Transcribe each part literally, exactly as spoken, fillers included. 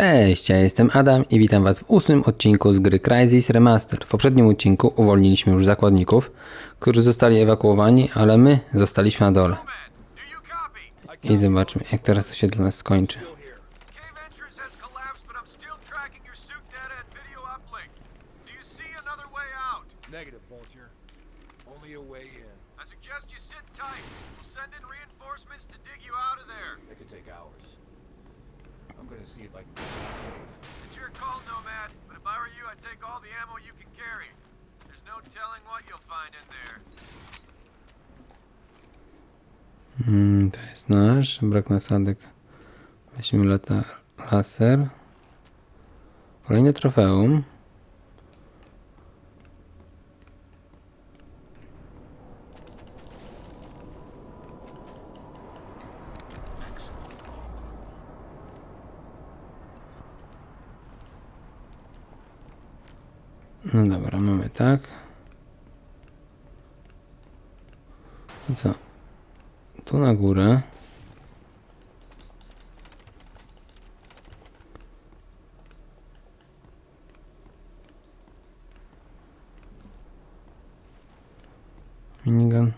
Cześć, ja jestem Adam i witam Was w ósmym odcinku z gry Crysis Remastered. W poprzednim odcinku uwolniliśmy już zakładników, którzy zostali ewakuowani, ale my zostaliśmy na dole. I zobaczmy, jak teraz to się dla nas skończy. Hmm, to jest nasz, brak nasadek. Weźmy lata, laser. Kolejne trofeum. No dobra, mamy tak. I co? Tu na górę. Minigun.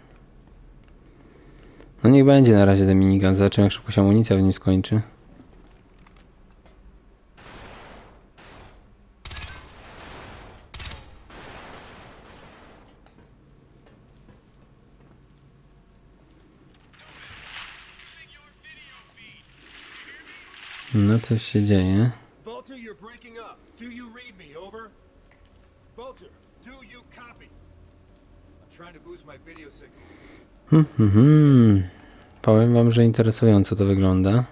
No niech będzie na razie ten minigun. Zobaczymy, jak szybko się amunicja w nim skończy. No coś się dzieje. Walter, you're breaking up. Do you read me? Over. Walter, do you copy? I'm trying to boost my video signal. Hmm, hmm, hmm. Powiem wam, że interesująco to wygląda.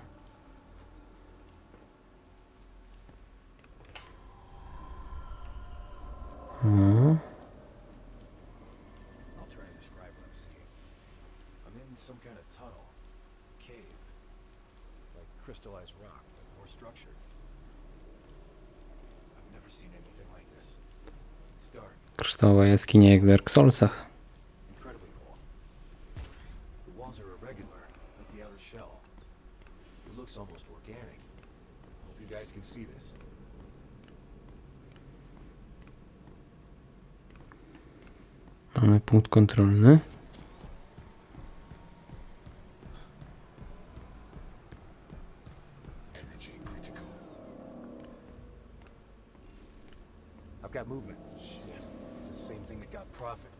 O. Crystallized rock, but more structured. I've never seen anything like this. It's dark. Kryształowa jaskinia jak w Dark Soulsach. Incredibly cool. The walls are irregular, like the outer shell. It looks almost organic. Hope you guys can see this. Mamy punkt kontrolny. Got movement. Shit. It's the same thing that got profit.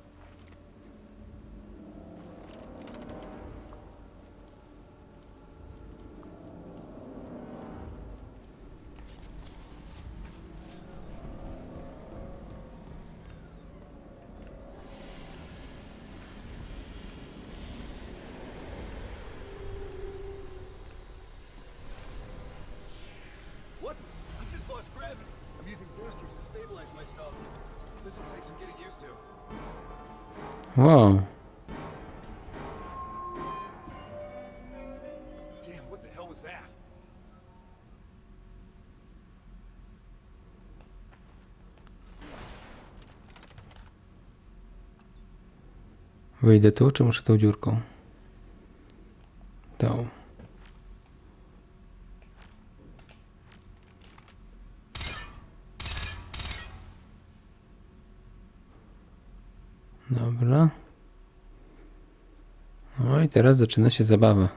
What? I just lost gravity. Wow. Wyjdę tu, czy muszę tą dziurką? Tą. Dobra. No i teraz zaczyna się zabawa.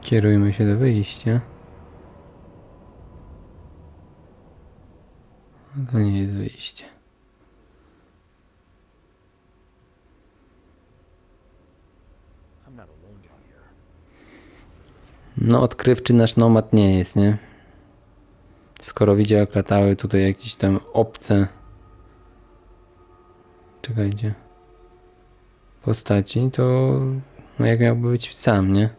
Kierujmy się do wyjścia. No to nie jest wyjście. No odkrywczy nasz nomad nie jest, nie? Skoro widział, jak latały tutaj jakieś tam obce... Czekajcie... postaci, to... No jak miałby być sam, nie?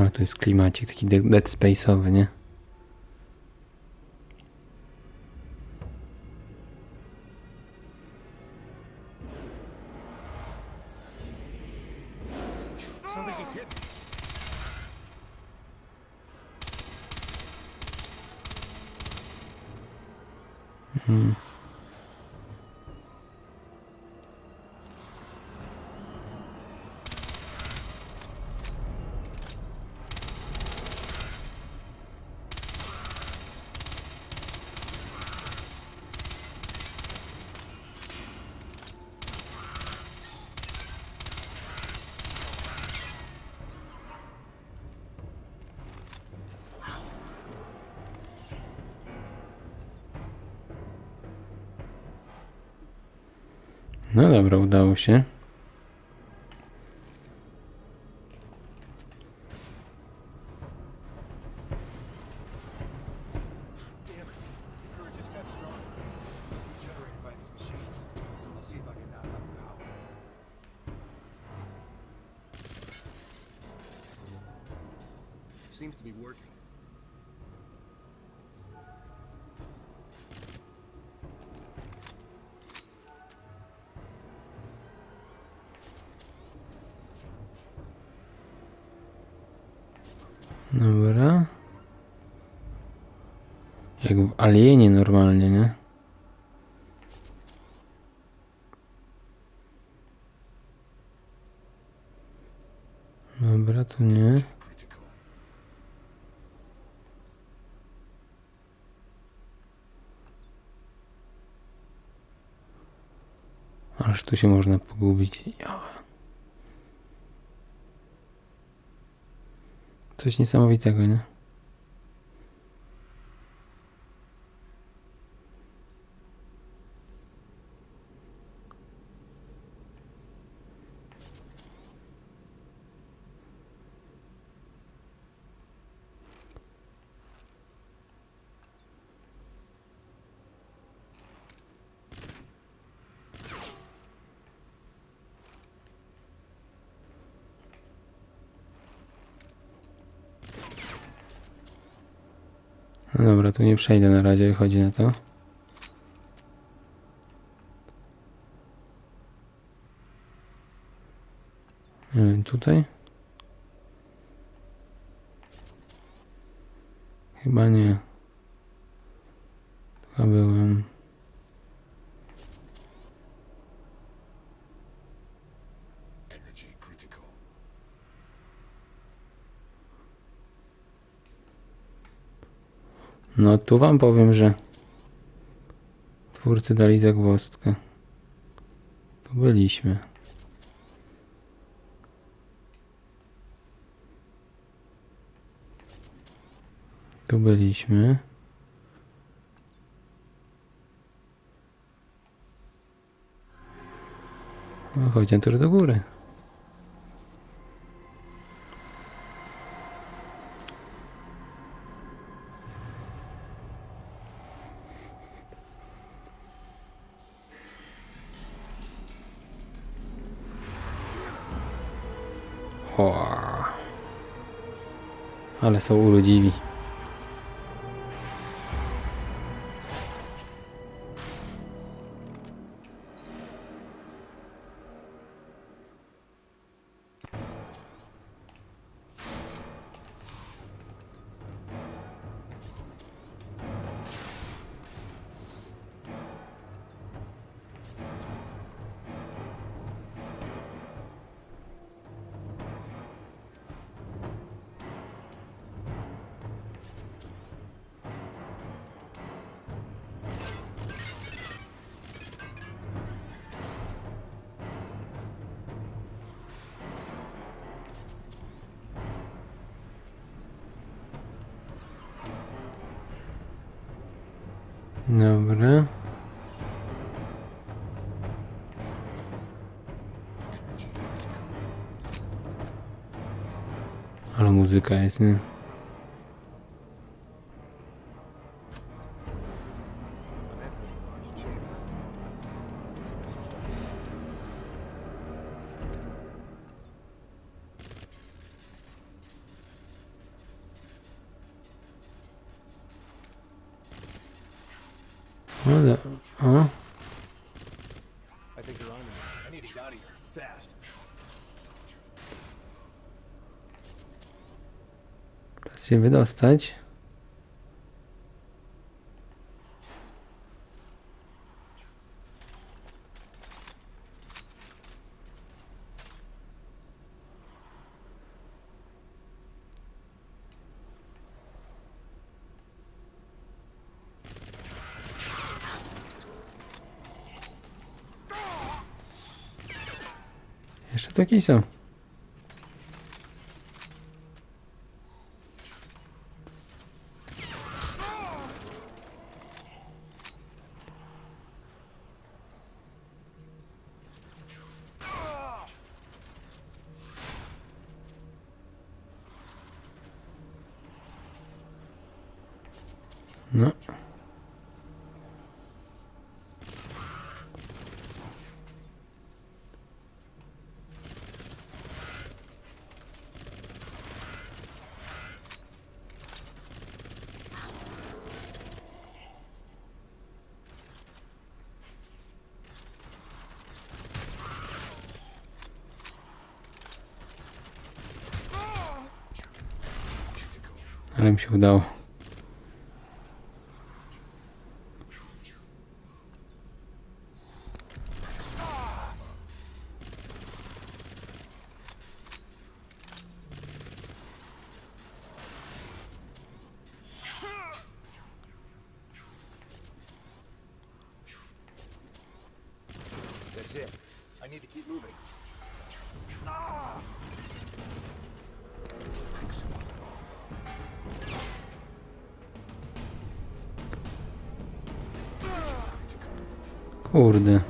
Ale to jest klimacik taki dead space'owy, nie? Something just hit me. Mm-hmm. No dobra, udało się. Dobra. Jak w Alienie normalnie, nie? Dobra, tu nie. Aż tu się można pogubić. Coś niesamowitego, nie? Dobra, tu nie przejdę na razie, chodzi na to. Hmm, tutaj? Chyba nie. Chyba byłem. No tu wam powiem, że twórcy dali zagwozdkę. Tu byliśmy. Tu byliśmy. No chodźmy teraz do góry. Ale są urodziwi. Dobra. Ale muzyka jest, nie? się wydostać. Jeszcze taki są. No. Ale mi się udało. Kurde.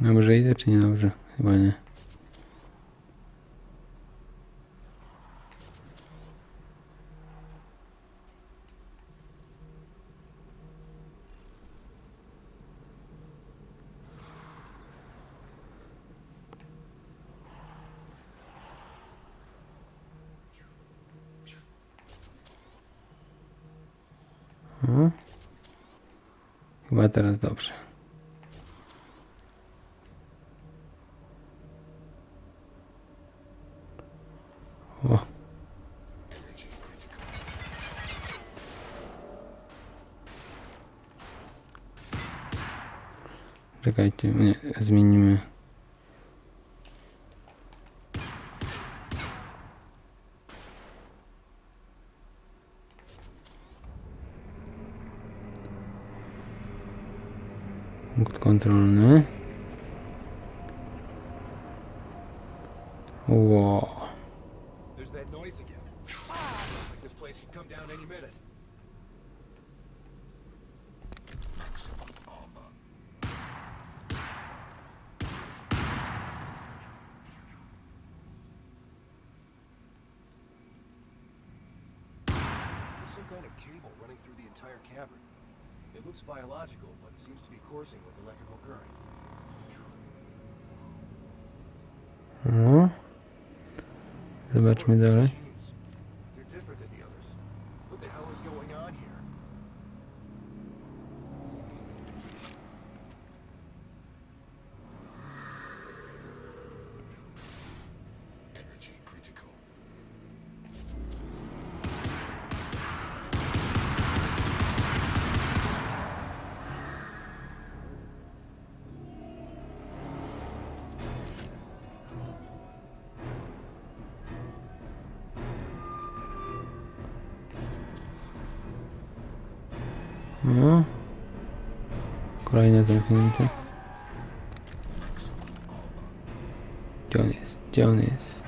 Dobrze idę, czy nie dobrze? Chyba nie. No. Chyba teraz dobrze. O. Czekajcie, nie, zmienimy. Punkt kontrolny. Wow. It looks biological, but it seems to be coursing with electrical current. No. Zobaczmy dalej. They're different than the others. What the hell is going on here? No. Kolejne zamknięte. Gdzie on jest? Gdzie on jest?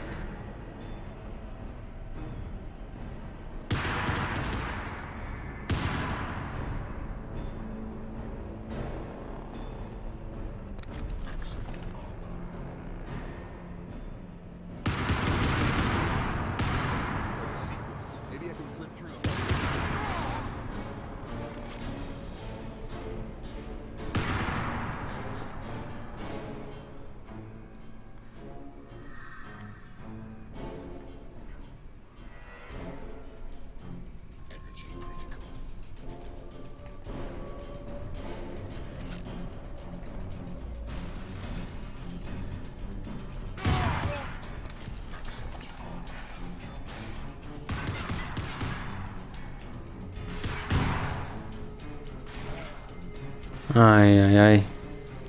Ajajaj.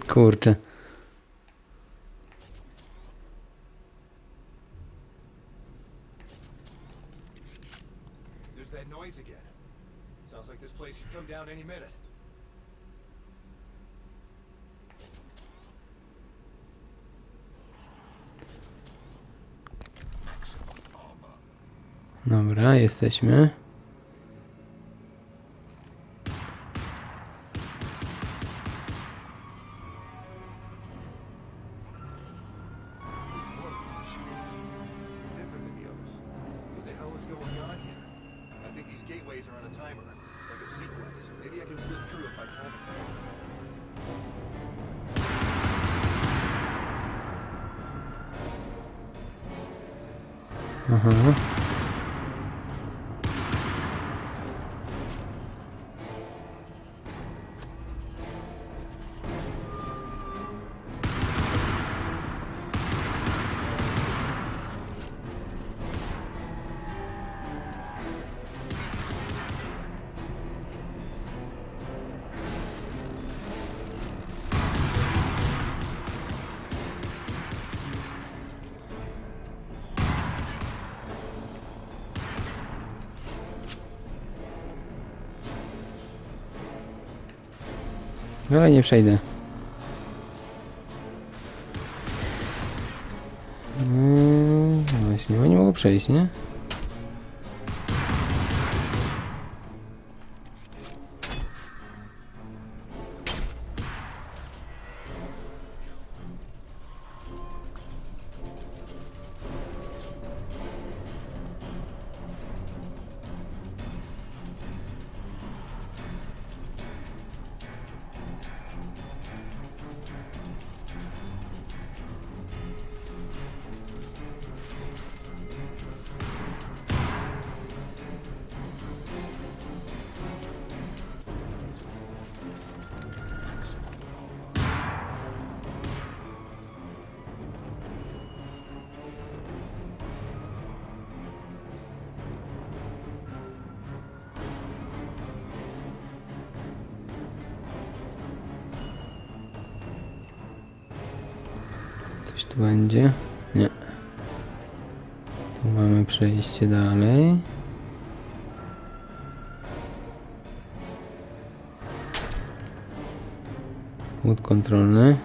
Kurczę. Dobra, jesteśmy. Ale nie przejdę. No właśnie, bo nie mogę przejść, nie? Tu będzie? Nie. Tu mamy przejście dalej. Punkt kontrolny.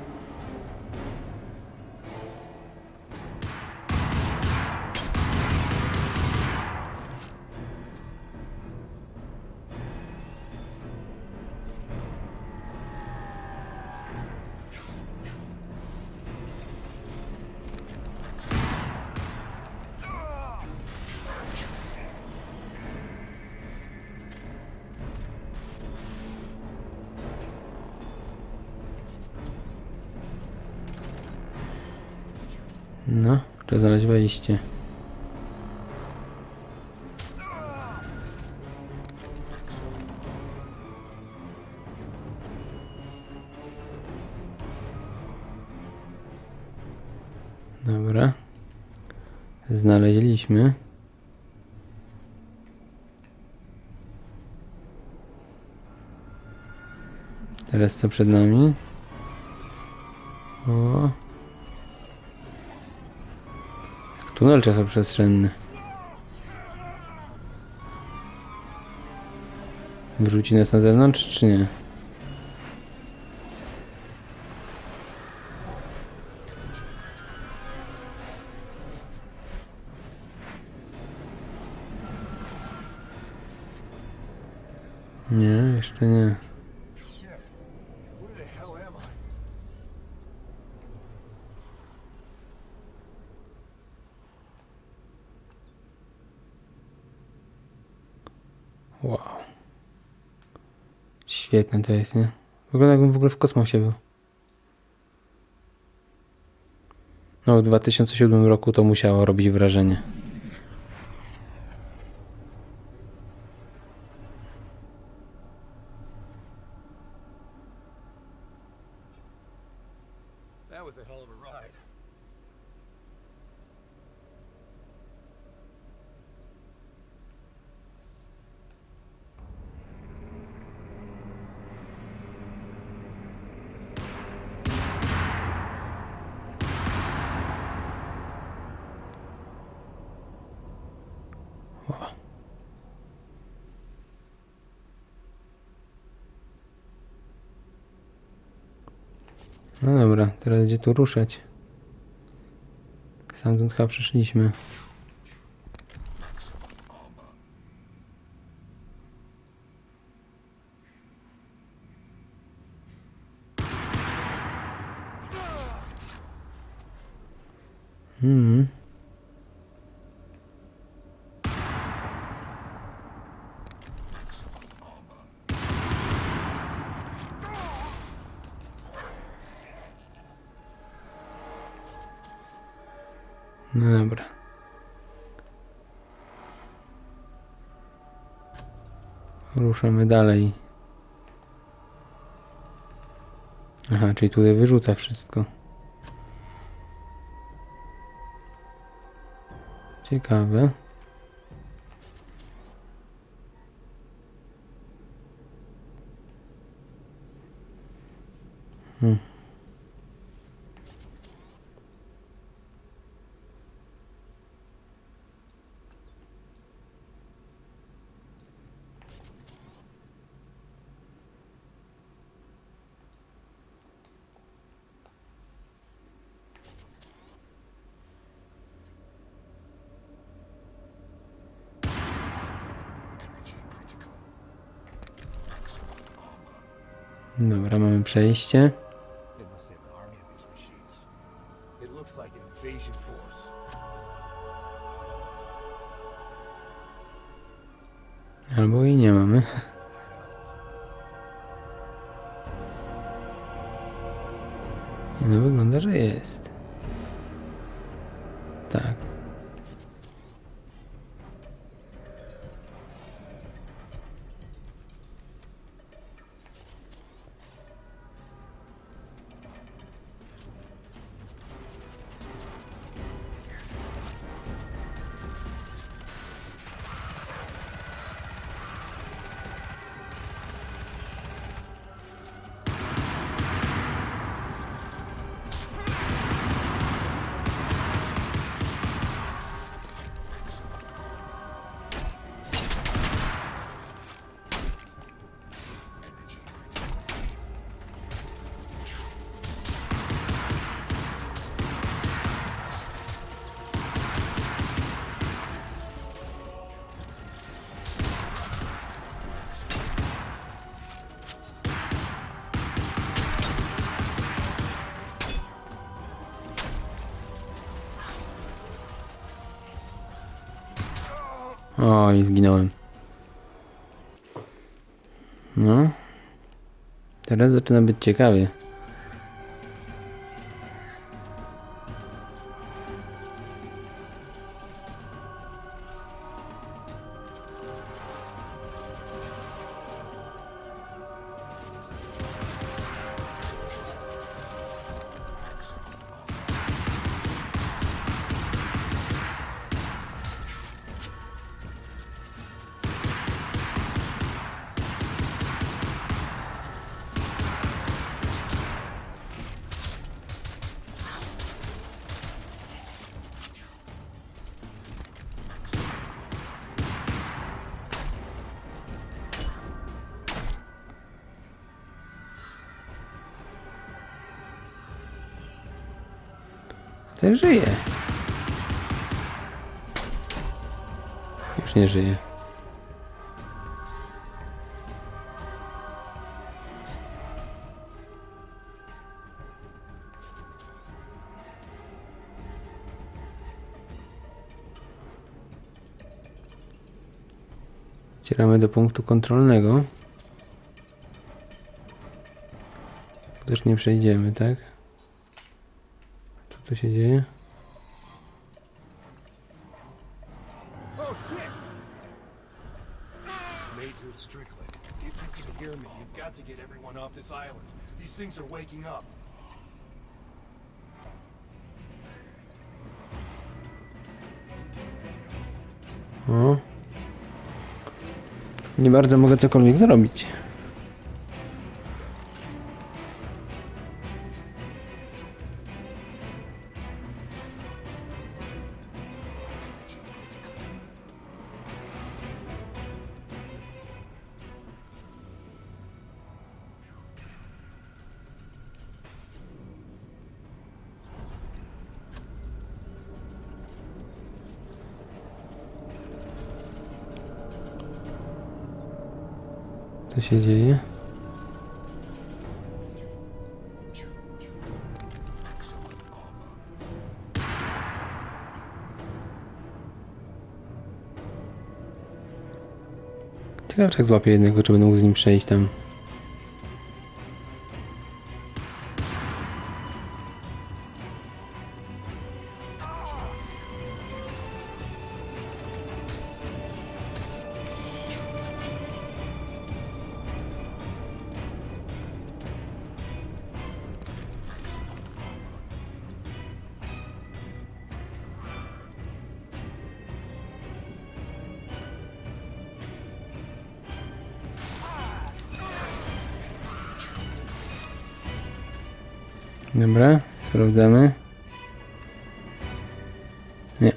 No, to znaleźć wejście. Dobra. Znaleźliśmy. Teraz co przed nami? O. Tunel czasoprzestrzenny. Wrzuci nas na zewnątrz, czy nie? Nie, jeszcze nie. Wow. Świetne to jest, nie? Wygląda jakbym w ogóle w kosmosie był. No w dwa tysiące siódmym roku to musiało robić wrażenie. No dobra, teraz gdzie tu ruszać? Stamtąd chyba przyszliśmy. Hmm. No dobra. Ruszamy dalej. Aha, czyli tutaj wyrzuca wszystko. Ciekawe. Hmm. Dobra, mamy przejście. Albo i nie mamy. No wygląda, że jest. Tak. O, i zginąłem. No. Teraz zaczyna być ciekawie. Ten żyje. Już nie żyje. Wcieramy do punktu kontrolnego. Też nie przejdziemy, tak? Co się dzieje? O. Nie bardzo mogę cokolwiek zrobić. tu się dzieje? Ciekawe, jak złapię jednego, czy będę mógł z nim przejść tam. Dobra, sprawdzamy. Nie.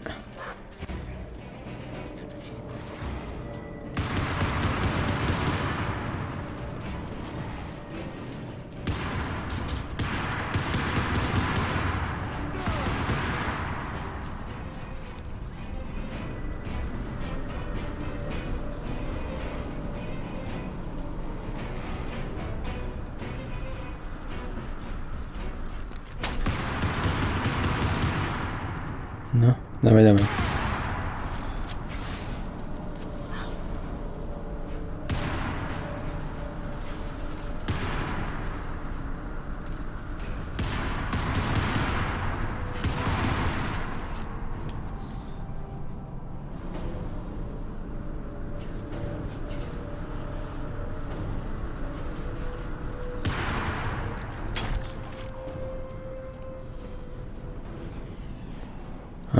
No, dawaj, dawaj.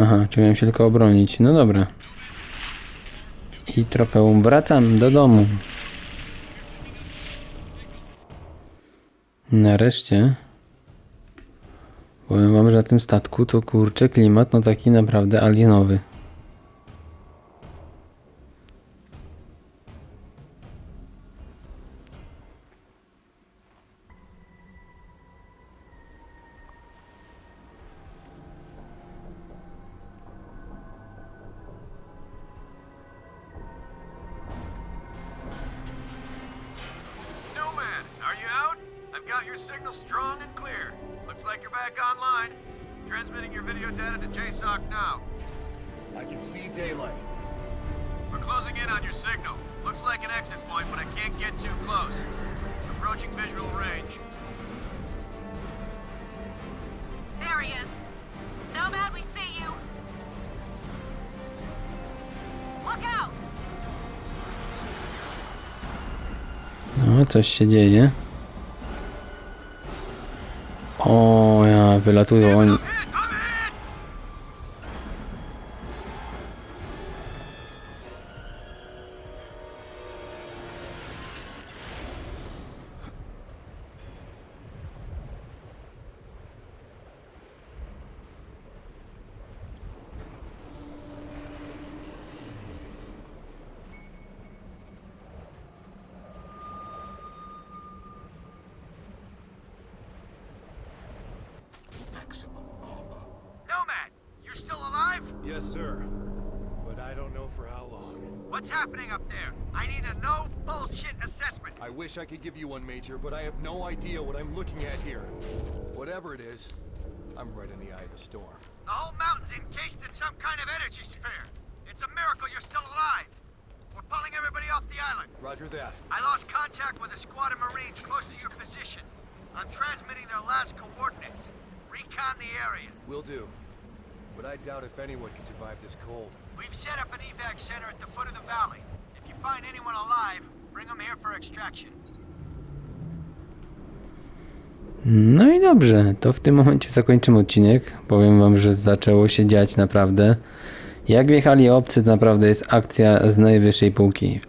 Aha, czy miałem się tylko obronić. No dobra. I trofeum. Wracam do domu. Nareszcie. Powiem wam, że na tym statku to kurczę klimat no taki naprawdę alienowy. Your signal strong and clear. Looks like you're back online. Transmitting your video data to J SOC now. I can see daylight. We're closing in on your signal. Looks like an exit point, but I can't get too close. Approaching visual range. There he is. Nomad, we see you. Look out! No, coś się dzieje. O ja, wylatują oni. Yes, sir. But I don't know for how long. What's happening up there? I need a no bullshit assessment. I wish I could give you one, Major, but I have no idea what I'm looking at here. Whatever it is, I'm right in the eye of the storm. The whole mountain's encased in some kind of energy sphere. It's a miracle you're still alive. We're pulling everybody off the island. Roger that. I lost contact with a squad of Marines close to your position. I'm transmitting their last coordinates. Recon the area. Will do. But I doubt if anyone can survive this cold. We've set up an evac center at the foot of the valley. If you find anyone alive, bring them here for extraction. No i dobrze, to w tym momencie zakończymy odcinek. Powiem wam, że zaczęło się dziać naprawdę. Jak wjechali obcy, to naprawdę jest akcja z najwyższej półki.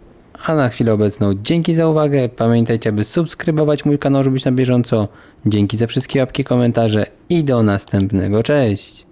A na chwilę obecną dzięki za uwagę. Pamiętajcie, aby subskrybować mój kanał, żeby być na bieżąco. Dzięki za wszystkie łapki, komentarze i do następnego. Cześć!